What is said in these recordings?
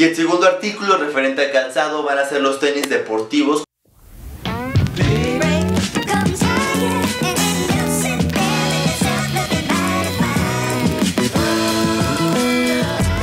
Y el segundo artículo referente al calzado van a ser los tenis deportivos.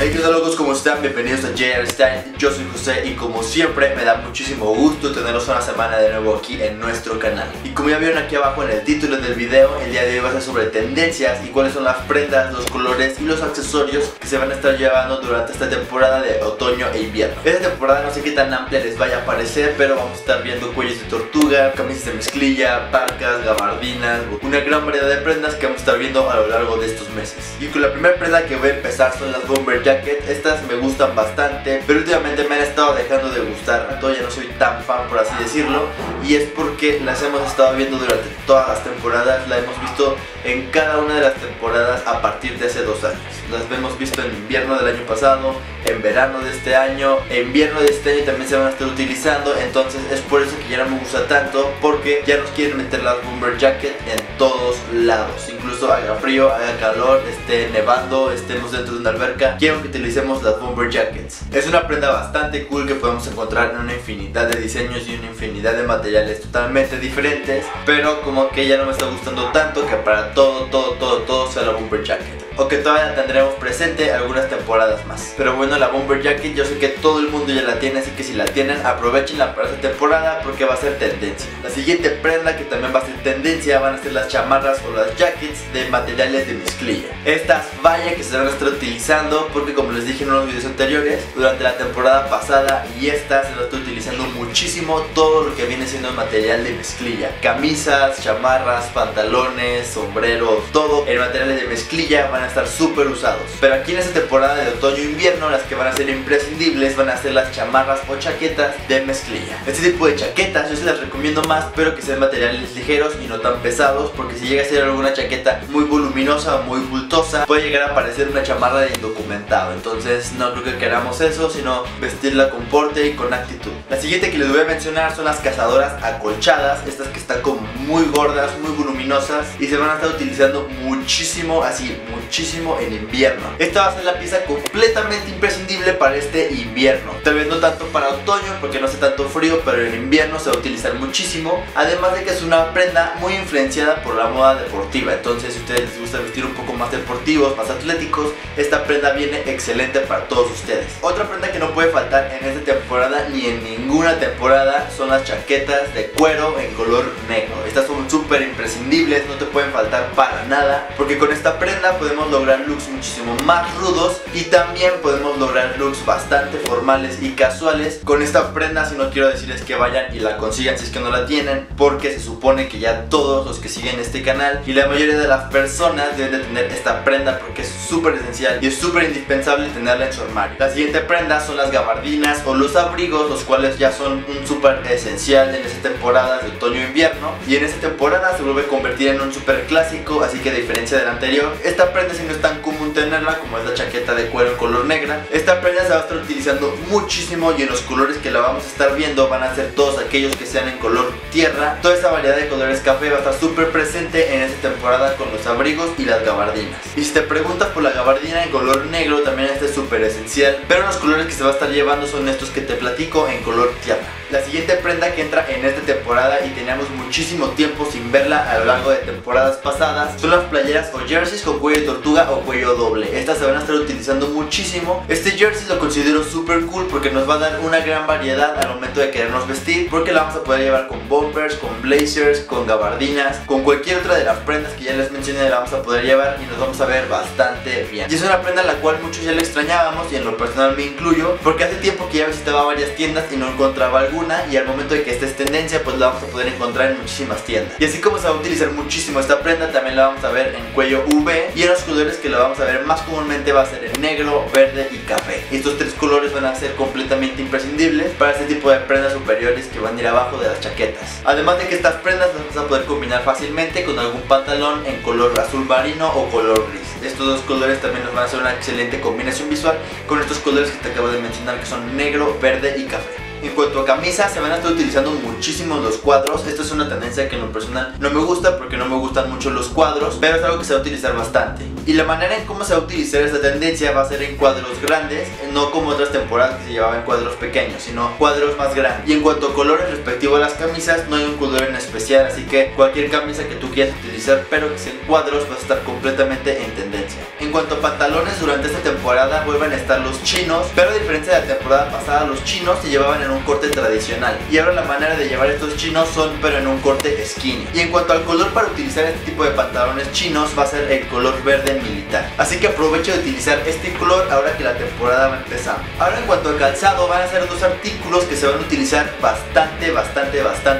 Hey, ¿qué tal, locos? ¿Cómo están? Bienvenidos a JR Style. Yo soy José y como siempre me da muchísimo gusto tenerlos una semana de nuevo aquí en nuestro canal. Y como ya vieron aquí abajo en el título del video, el día de hoy va a ser sobre tendencias y cuáles son las prendas, los colores y los accesorios que se van a estar llevando durante esta temporada de otoño e invierno. Esta temporada no sé qué tan amplia les vaya a parecer, pero vamos a estar viendo cuellos de tortuga, camisas de mezclilla, parcas, gabardinas, una gran variedad de prendas que vamos a estar viendo a lo largo de estos meses. Y con la primera prenda que voy a empezar son las bomber jacket. Estas me gustan bastante, pero últimamente me han estado dejando de gustar, ya no soy tan fan, por así decirlo, y es porque las hemos estado viendo durante todas las temporadas, la hemos visto en cada una de las temporadas a partir de hace 2 años. Las hemos visto en invierno del año pasado, en verano de este año, en invierno de este año también se van a estar utilizando, entonces es por eso que ya no me gusta tanto, porque ya nos quieren meter las bomber jacket en todos lados, incluso haga frío, haga calor, esté nevando, estemos dentro de una alberca, que utilicemos las bomber jackets. Es una prenda bastante cool que podemos encontrar en una infinidad de diseños y una infinidad de materiales totalmente diferentes, pero como que ya no me está gustando tanto que para todo sea la bomber jacket, o que todavía la tendremos presente algunas temporadas más. Pero bueno, la bomber jacket yo sé que todo el mundo ya la tiene, así que si la tienen, aprovechenla para esta temporada porque va a ser tendencia. La siguiente prenda que también va a ser tendencia van a ser las chamarras o las jackets de materiales de mezclilla. Estas vallas que se van a estar utilizando porque, como les dije en unos videos anteriores, durante la temporada pasada y esta se lo estoy utilizando muchísimo todo lo que viene siendo el material de mezclilla. Camisas, chamarras, pantalones, sombreros, todo el material de mezclilla van a estar súper usados. Pero aquí en esta temporada de otoño-invierno las que van a ser imprescindibles van a ser las chamarras o chaquetas de mezclilla. Este tipo de chaquetas yo se las recomiendo más, pero que sean materiales ligeros y no tan pesados, porque si llega a ser alguna chaqueta muy voluminosa o muy bultosa puede llegar a parecer una chamarra de indocumentado. Entonces no creo que queramos eso, sino vestirla con porte y con actitud. La siguiente que les voy a mencionar son las cazadoras acolchadas. Estas que están como muy gordas, muy voluminosas, y se van a estar utilizando muchísimo, así muchísimo en invierno. Esta va a ser la pieza completamente imprescindible para este invierno. Tal vez no tanto para otoño porque no hace tanto frío, pero en invierno se va a utilizar muchísimo. Además de que es una prenda muy influenciada por la moda deportiva. Entonces si a ustedes les gusta vestir un poco más deportivos, más atléticos, esta prenda viene excelente para todos ustedes. Otra prenda que no puede faltar en esta temporada ni en ninguna temporada son las chaquetas de cuero en color negro. Estas son súper imprescindibles, no te pueden faltar para nada, porque con esta prenda podemos lograr looks muchísimo más rudos y también podemos lograr looks bastante formales y casuales con esta prenda. Si no quiero decirles que vayan y la consigan si es que no la tienen, porque se supone que ya todos los que siguen este canal y la mayoría de las personas deben de tener esta prenda porque es súper esencial y es súper indispensable tenerla en su armario. La siguiente prenda son las gabardinas o los abrigos, los cuales ya son un súper esencial en esta temporada de otoño e invierno, y en esta temporada se vuelve a convertir en un súper clásico, así que a diferencia de la anterior, esta prenda si no es tan común tenerla como es la chaqueta de cuero en color negra. Esta prenda se va a estar utilizando muchísimo y en los colores que la vamos a estar viendo van a ser todos aquellos que sean en color tierra. Toda esta variedad de colores café va a estar súper presente en esta temporada con los abrigos y las gabardinas. Y si te preguntas por la gabardina en color negro, también este es súper esencial, pero los colores que se va a estar llevando son estos que te platico en color tierra. La siguiente prenda que entra en esta temporada y teníamos muchísimo tiempo sin verla a lo largo de temporadas pasadas son las playeras o jerseys con cuello de tortuga o cuello doble. Estas se van a estar utilizando muchísimo. Este jersey lo considero súper cool porque nos va a dar una gran variedad al momento de querernos vestir, porque la vamos a poder llevar con bombers, con blazers, con gabardinas, con cualquier otra de las prendas que ya les mencioné. La vamos a poder llevar y nos vamos a ver bastante bien. Y es una prenda la cual muchos ya le extrañábamos, y en lo personal me incluyo, porque hace tiempo que ya visitaba varias tiendas y no encontraba alguna, y al momento de que esta es tendencia pues la vamos a poder encontrar en muchísimas tiendas. Y así como se va a utilizar muchísimo esta prenda, también la vamos a ver en cuello V, y en los colores que la vamos a ver más comúnmente va a ser en negro, verde y café. Estos tres colores van a ser completamente imprescindibles para este tipo de prendas superiores que van a ir abajo de las chaquetas. Además de que estas prendas las vas a poder combinar fácilmente con algún pantalón en color azul marino o color gris. Estos dos colores también nos van a hacer una excelente combinación visual con estos colores que te acabo de mencionar, que son negro, verde y café. En cuanto a camisas, se van a estar utilizando muchísimo los cuadros. Esto es una tendencia que en lo personal no me gusta porque no me gustan mucho los cuadros, pero es algo que se va a utilizar bastante. y la manera en cómo se va a utilizar esta tendencia va a ser en cuadros grandes, no como otras temporadas que se llevaban en cuadros pequeños, sino cuadros más grandes. Y en cuanto a colores respectivo a las camisas, no hay un color en especial, así que cualquier camisa que tú quieras utilizar pero que sea en cuadros va a estar completamente en tendencia. En cuanto a pantalones, durante esta temporada vuelven a estar los chinos, pero a diferencia de la temporada pasada, los chinos se llevaban en un corte tradicional y ahora la manera de llevar estos chinos son pero en un corte skinny. Y en cuanto al color para utilizar este tipo de pantalones chinos va a ser el color verde militar, así que aprovecho de utilizar este color ahora que la temporada va empezando. Ahora en cuanto al calzado, van a ser dos artículos que se van a utilizar bastante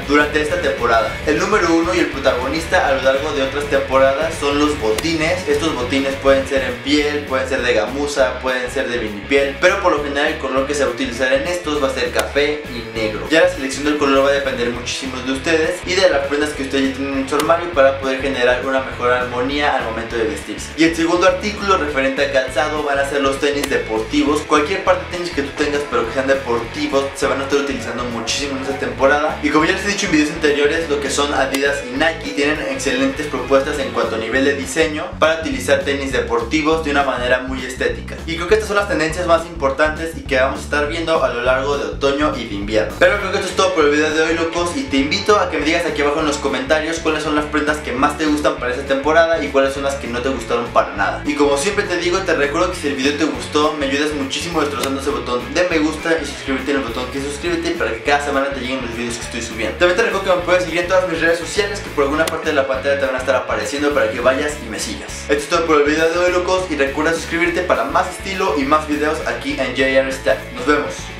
durante esta temporada. El número uno y el protagonista a lo largo de otras temporadas son los botines. Estos botines pueden ser en piel, pueden ser de gamuza, pueden ser de vinipiel, pero por lo general el color que se va a utilizar en estos va a ser café y negro. Ya la selección del color va a depender muchísimo de ustedes y de las prendas que ustedes tienen en su armario para poder generar una mejor armonía al momento de vestirse. Y el segundo artículo referente al calzado van a ser los tenis deportivos. Cualquier par de tenis que tú tengas pero que sean deportivos se van a estar utilizando muchísimo en esta temporada. Y como ya les he dicho en videos anteriores, lo que son Adidas y Nike tienen excelentes propuestas en cuanto a nivel de diseño para utilizar tenis deportivos de una manera muy estética. Y creo que estas son las tendencias más importantes y que vamos a estar viendo a lo largo de otoño y de invierno. Pero creo que esto es todo por el video de hoy, locos, y te invito a que me digas aquí abajo en los comentarios cuáles son las prendas que más te gustan para esta temporada y cuáles son las que no te gustaron para nada. Y como siempre te digo, te recuerdo que si el video te gustó, me ayudas muchísimo destrozando ese botón de me gusta y suscríbete en el botón que suscríbete para que cada semana te lleguen los videos que estoy subiendo. También te recuerdo que me puedes seguir en todas mis redes sociales que por alguna parte de la pantalla te van a estar apareciendo para que vayas y me sigas. Esto es todo por el video de hoy, locos, y recuerda suscribirte para más estilo y más videos aquí en JR Style. Nos vemos.